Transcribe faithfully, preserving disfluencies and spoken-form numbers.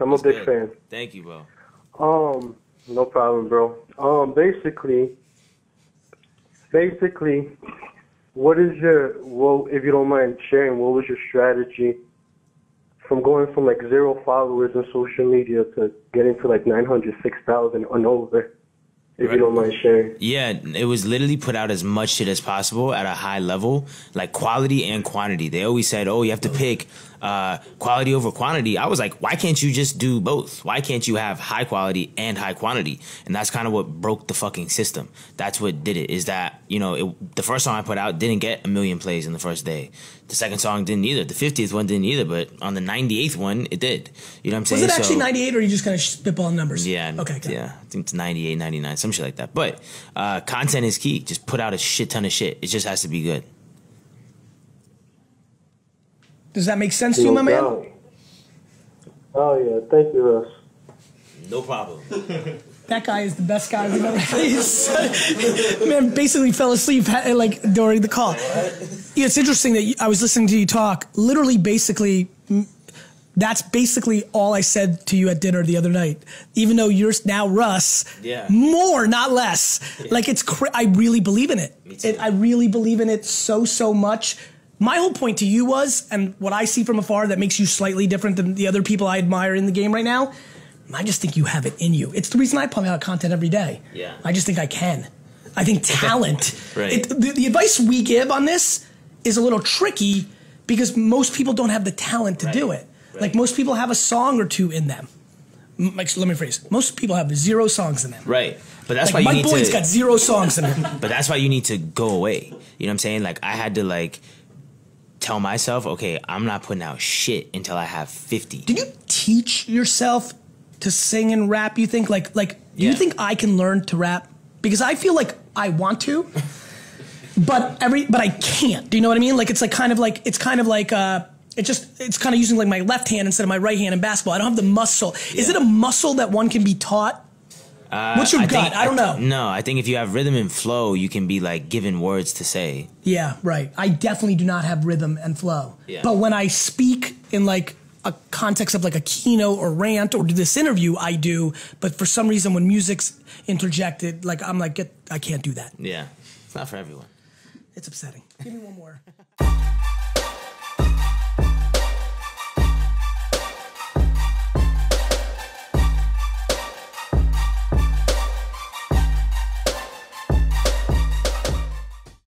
I'm That's a big good. fan. Thank you, bro. Um, no problem, bro. Um, basically, basically, what is your, well, if you don't mind sharing, what was your strategy from going from like zero followers on social media to getting to like nine hundred, six thousand and over, if right. you don't mind sharing? Yeah, it was literally put out as much shit as possible at a high level, like quality and quantity. They always said, oh, you have to pick uh, quality over quantity. I was like, why can't you just do both? Why can't you have high quality and high quantity? And that's kind of what broke the fucking system. That's what did it, is that, you know, it, the first song I put out didn't get a million plays in the first day. The second song didn't either. The fiftieth one didn't either. But on the ninety-eighth one, it did. You know what I'm saying? Was it actually so, ninety-eight, or you just kind of spitballing numbers? Yeah. Okay. Got yeah. It. I think it's ninety-eight, ninety-nine, some shit like that. But uh, content is key. Just put out a shit ton of shit. It just has to be good. Does that make sense no to you, my problem. man? Oh, yeah. Thank you, Russ. No problem. That guy is the best guy we've ever seen. Man, basically fell asleep like during the call. Yeah, it's interesting that I was listening to you talk. Literally, basically, that's basically all I said to you at dinner the other night. Even though you're now Russ, yeah. more, not less. Yeah. Like it's, cra I really believe in it. Me too. it. I really believe in it so, so much. My whole point to you was, and what I see from afar that makes you slightly different than the other people I admire in the game right now, I just think you have it in you. It's the reason I pump out content every day. Yeah. I just think I can. I think talent. right. It, the, the advice we give on this is a little tricky because most people don't have the talent to right. do it. Right. Like most people have a song or two in them. M like, let me rephrase. Most people have zero songs in them. Right. But that's like why Mike you need Boyd's to, got zero songs in him. But that's why you need to go away. You know what I'm saying? Like I had to like tell myself, okay, I'm not putting out shit until I have fifty. Did you teach yourself to sing and rap, you think? Like, like yeah. you think I can learn to rap? Because I feel like I want to, but every but I can't. Do you know what I mean? Like, it's like kind of like it's kind of like uh, it just it's kind of using like my left hand instead of my right hand in basketball. I don't have the muscle. Yeah. Is it a muscle that one can be taught? Uh, What's your I gut? Think, I don't know. I no, I think if you have rhythm and flow, you can be like given words to say. Yeah, right. I definitely do not have rhythm and flow. Yeah. But when I speak in like a context of like a keynote or rant or this interview, I do, but for some reason when music's interjected, like I'm like, get, I can't do that. Yeah, it's not for everyone. It's upsetting. Give me one more.